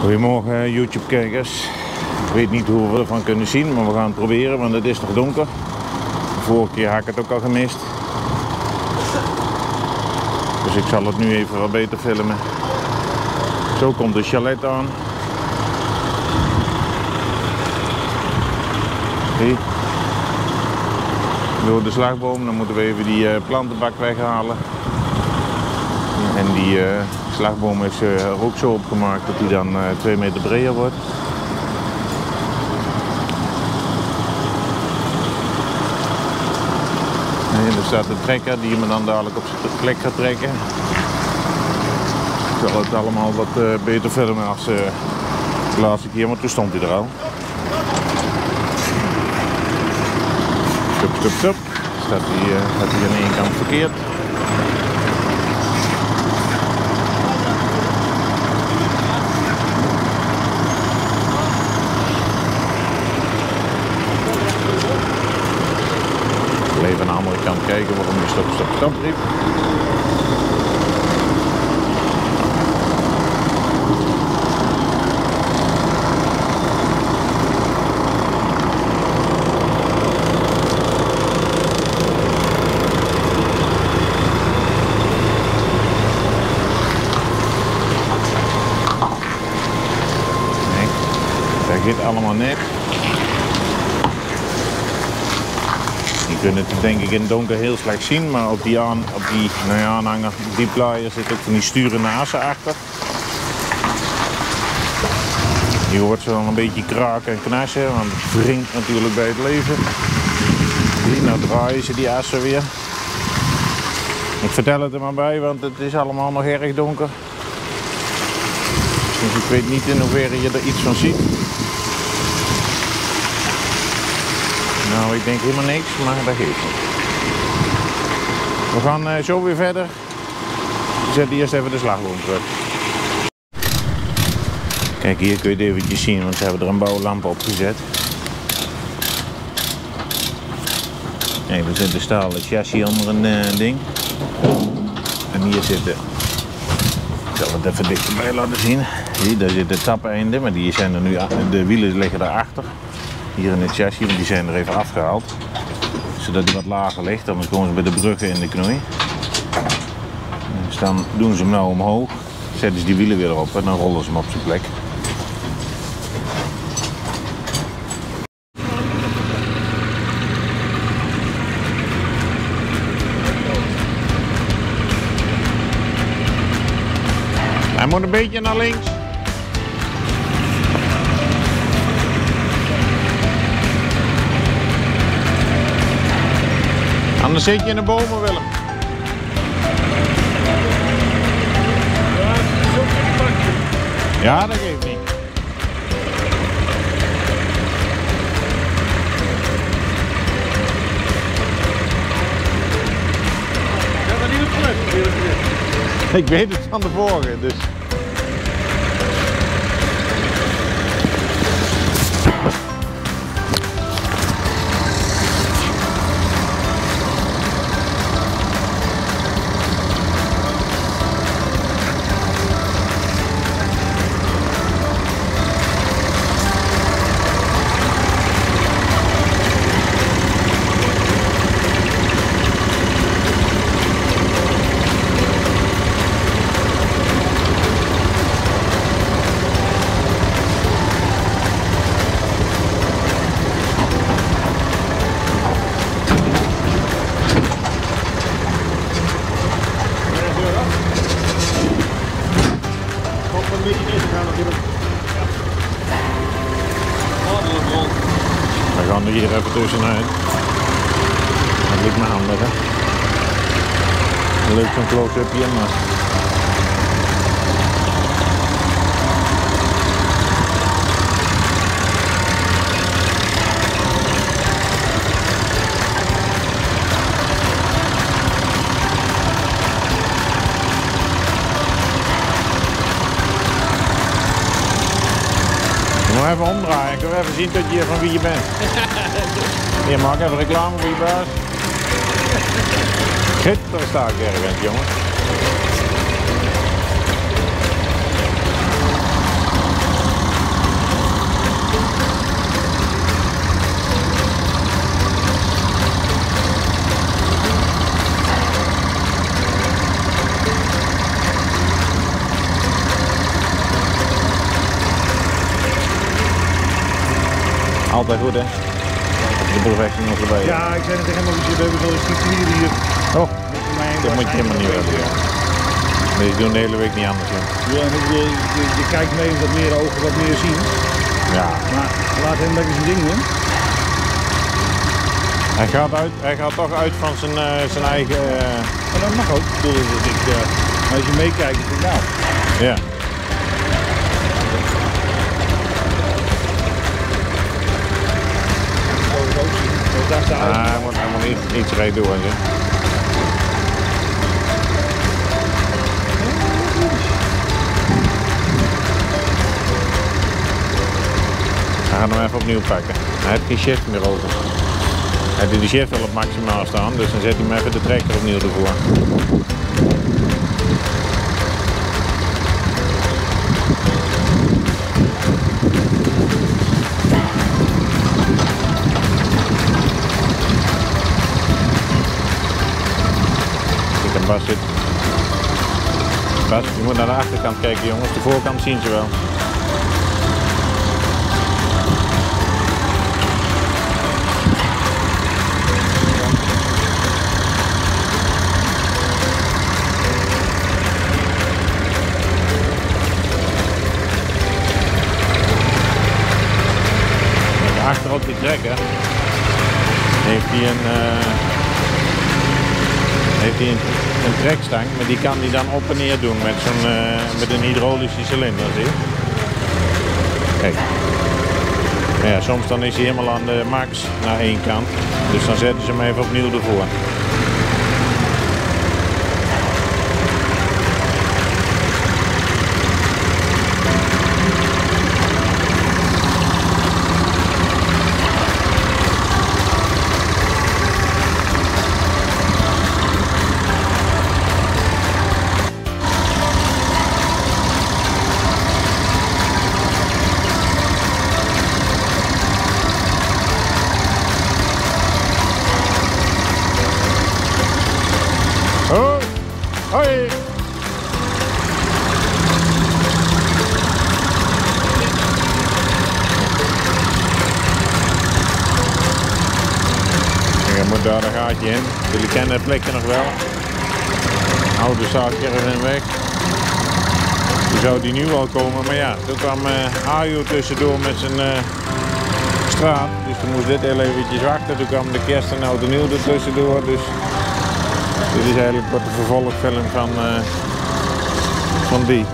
Goedemorgen YouTube-kijkers. Ik weet niet hoe we ervan kunnen zien, maar we gaan het proberen, want het is nog donker. De vorige keer had ik het ook al gemist. Dus ik zal het nu even wat beter filmen. Zo komt de chalet aan. Zie. Door de slagboom, dan moeten we even die plantenbak weghalen. En die slagboom is er ook zo opgemaakt dat hij dan 2 meter breder wordt. En er staat de trekker die me dan dadelijk op zijn plek gaat trekken. Ik zal het allemaal wat beter filmen als de laatste keer, want toen stond hij er al. Tup, tup, tup. Staat hij aan één kant verkeerd. Even aan de andere kant kijken waarom je stop, stop, stop riep. Nee, daar gaat allemaal net. Je kunt het denk ik in het donker heel slecht zien, maar op die, aanhanger, die plaaier, zit ook van die sturende assen achter. Je hoort ze dan een beetje kraken en knassen, want het wringt natuurlijk bij het leven. Zie, nou draaien ze die assen weer. Ik vertel het er maar bij, want het is allemaal nog erg donker. Dus ik weet niet in hoeverre je er iets van ziet. Nou, ik denk helemaal niks, maar dat geeft niet. We gaan zo weer verder. Ik zet eerst even de slagboom terug. Kijk, hier kun je het eventjes zien, want ze hebben er een bouwlamp op gezet. Kijk, er zit een stalen chassis onder een ding. En hier zitten... Ik zal het even dichterbij laten zien. Hier, daar zit de tapeinde, maar die zijn er nu, de wielen liggen daarachter. Hier in het chassis, want die zijn er even afgehaald, zodat die wat lager ligt, anders komen ze bij de bruggen in de knoei. Dus dan doen ze hem nou omhoog, zetten ze die wielen weer op en dan rollen ze hem op zijn plek. Hij moet een beetje naar links. Anders zit je in de bomen, Willem. Ja, dat geeft niet. Ik weet het van tevoren, dus. We gaan er hier even tussenuit. Dat lukt me handig, hè. Leuk zo'n close-upje, maar... Even omdraaien, ik wil even zien dat je, van wie je bent. Hier, maak even reclame voor je baas. Gitter sta ik ergens, jongen. Altijd goed, hè? De boelwechting nog erbij. Ja, ik zei het helemaal niet. We hebben zo'n structuur hier. Oh, dat moet je helemaal niet hebben. Ja. Die doen de hele week niet anders. Hè? Ja, je kijkt mee wat meer ogen, wat meer zien. Ja. Maar laat hem lekker zijn ding doen. Hij gaat toch uit van zijn eigen... Maar dat mag ook. Ik bedoel, als je meekijkt, is het nou. Ja. Hij moet helemaal iets reed doen. Hè. Hij gaat hem even opnieuw pakken. Hij heeft geen shift meer over. Hij doet de shift wel op maximaal staan, dus dan zet hij hem even de tractor opnieuw ervoor. Bas, je moet naar de achterkant kijken, jongens. De voorkant zien ze wel. Achter op die trekker heeft hij een trekstang, maar die kan hij dan op en neer doen met een hydraulische cilinder, zie je? Kijk. Ja, soms dan is hij helemaal aan de max naar één kant, dus dan zetten ze hem even opnieuw ervoor. Daar een gaatje in. Jullie kennen het plekje nog wel. Oude zaakkerven weg. Die zou die nu al komen, maar ja, toen kwam Ajo tussendoor met zijn straat. Dus toen moest dit heel eventjes wachten. Toen kwam de kerst en oud en nieuw er tussendoor. Dus dit is eigenlijk wat de vervolgfilm van die.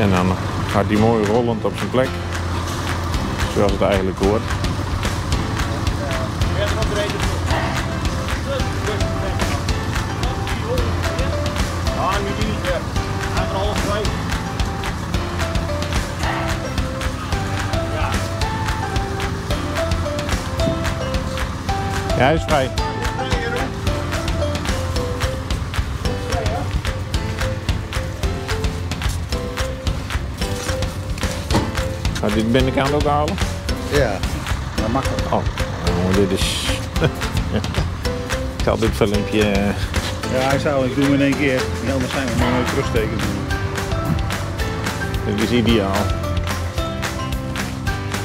En dan gaat hij mooi rollend op zijn plek, zoals het eigenlijk hoort. Ja, hij is vrij. Gaat dit binnenkant ook halen? Ja, dat mag ook. Oh, dit is... Ik had dit filmpje... Ja, hij zou het doen in één keer. Anders zijn we nog even terugsteken. Dit is ideaal.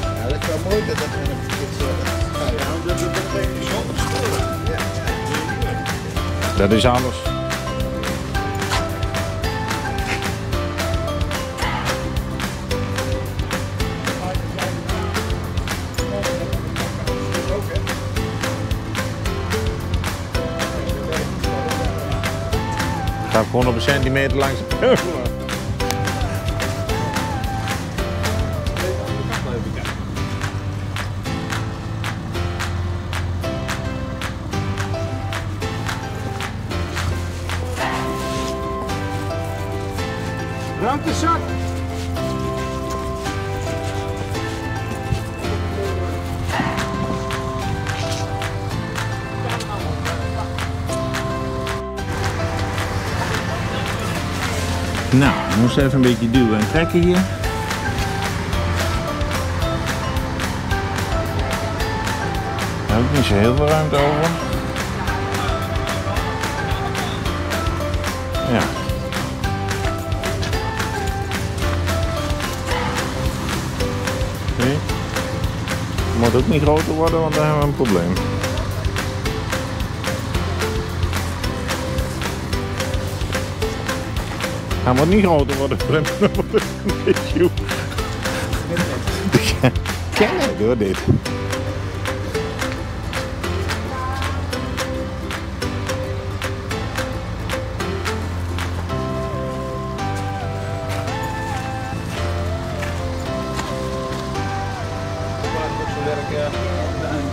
Ja, dat is wel mooi dat dat een beetje... Ja, dat is zo op school. Dat is alles. Gaat gewoon op een centimeter langs. Ramp de zak! Nou, we moeten even een beetje duwen en trekken hier. Daar heb ik niet zo heel veel ruimte over. Ja. Oké. Moet ook niet groter worden, want dan hebben we een probleem. Hij moet niet groter worden, Prem. Dat wordt een issue. Ken het door dit.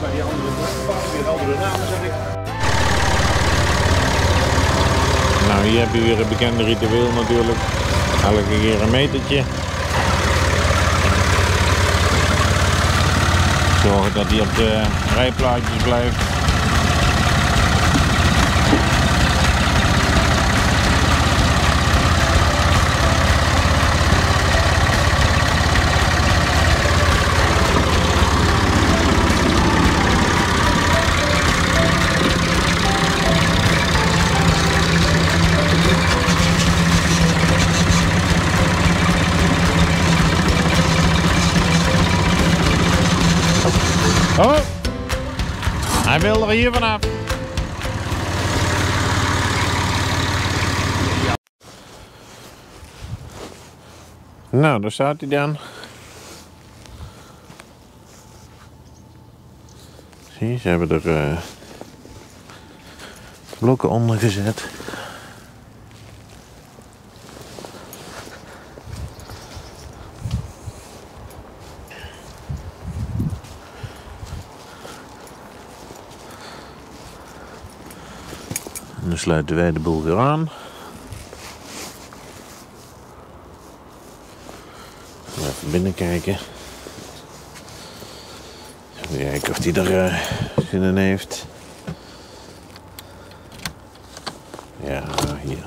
Bij die andere pakken weer andere namen, zeg ik. Nou, hier heb je weer een bekende ritueel natuurlijk. Elke keer een metertje. Zorgen dat hij op de rijplaatjes blijft. Oh, hij wil er hier vanaf. Ja. Nou, daar staat hij dan. Zie je, ze hebben er blokken onder gezet. Dan sluiten wij de boel weer aan. Even binnen kijken. Even kijken of hij er zin in heeft. Ja, hier.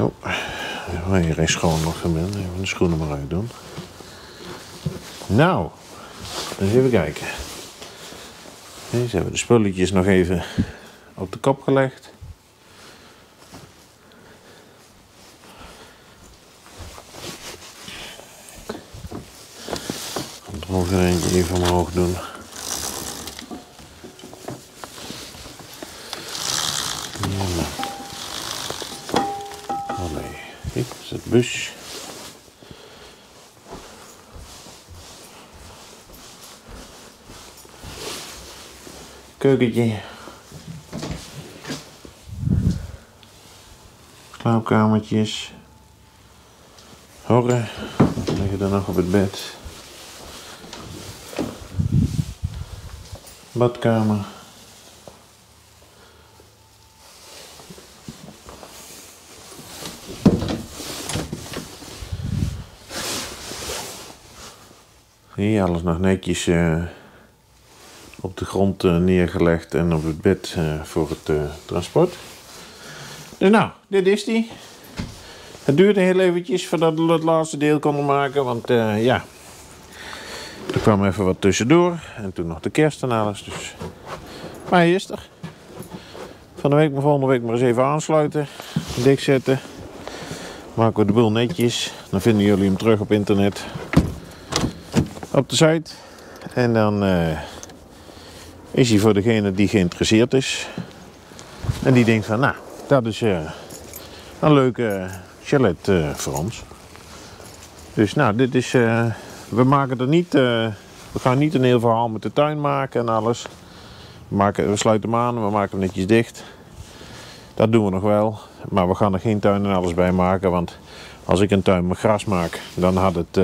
Oh, hier is schoon nog gemeld. Even de schoenen maar uit doen. Nou, dus even kijken. Deze hebben de spulletjes nog even op de kop gelegd. Ik kan er eentje even omhoog doen. Oh nee, dit is het bus. Keukentje. Slaapkamertjes. Horren. We liggen er nog op het bed. Badkamer. Hier alles nog netjes op de grond neergelegd en op het bed voor het transport. Dus nou, dit is die. Het duurde heel eventjes voordat we het laatste deel konden maken, want ja, er kwam even wat tussendoor en toen nog de kerst en alles. Dus. Maar hij is er. Van de week, maar volgende week maar eens even aansluiten, dik zetten. Maken we de boel netjes. Dan vinden jullie hem terug op internet, op de site. En dan is hij voor degene die geïnteresseerd is en die denkt van, nou. Dat is een leuke chalet voor ons. Dus nou, dit is. We maken er niet. We gaan niet een heel verhaal met de tuin maken en alles. We sluiten hem aan, we maken hem netjes dicht. Dat doen we nog wel. Maar we gaan er geen tuin en alles bij maken. Want als ik een tuin met gras maak, dan had het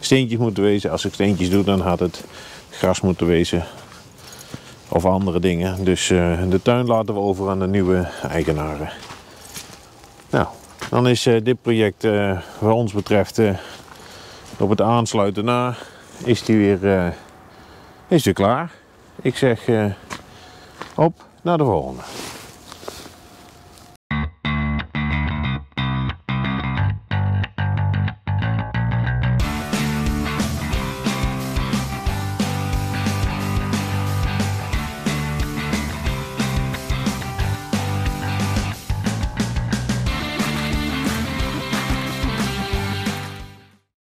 steentjes moeten wezen. Als ik steentjes doe, dan had het gras moeten wezen. Of andere dingen. Dus de tuin laten we over aan de nieuwe eigenaren. Nou, dan is dit project wat ons betreft op het aansluiten na, is die weer is klaar. Ik zeg op naar de volgende.